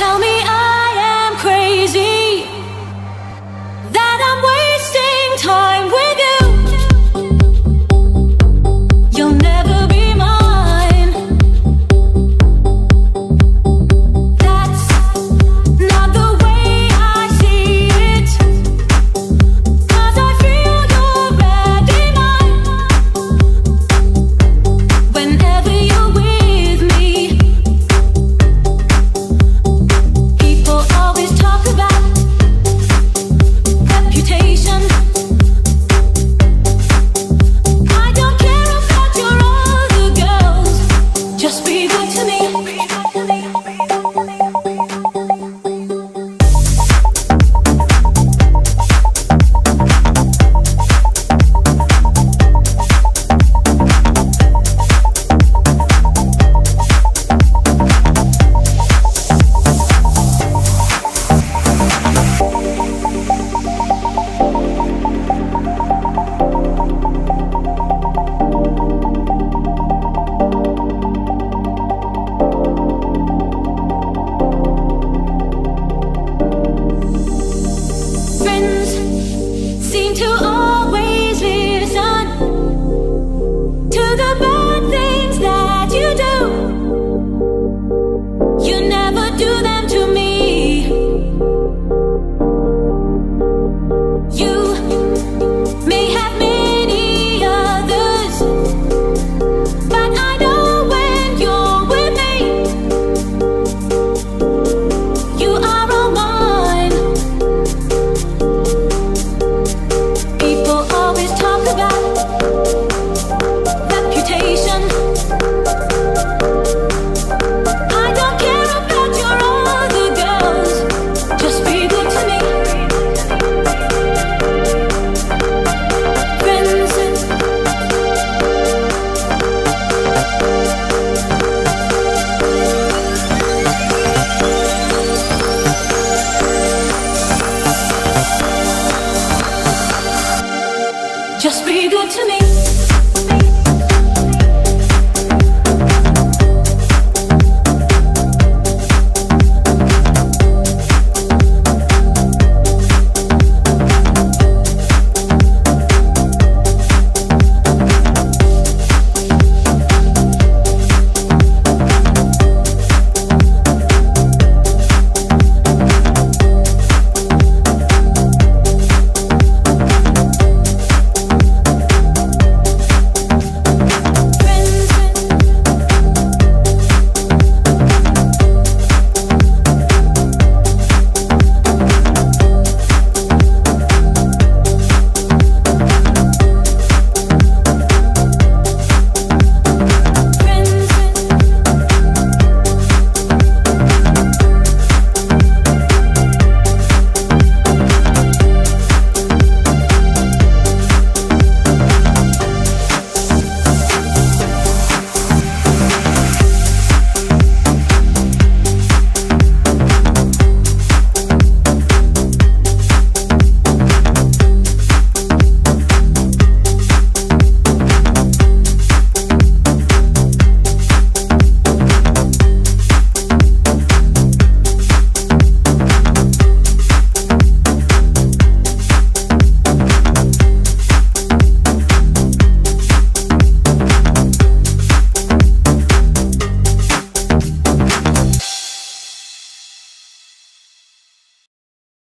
Tell me.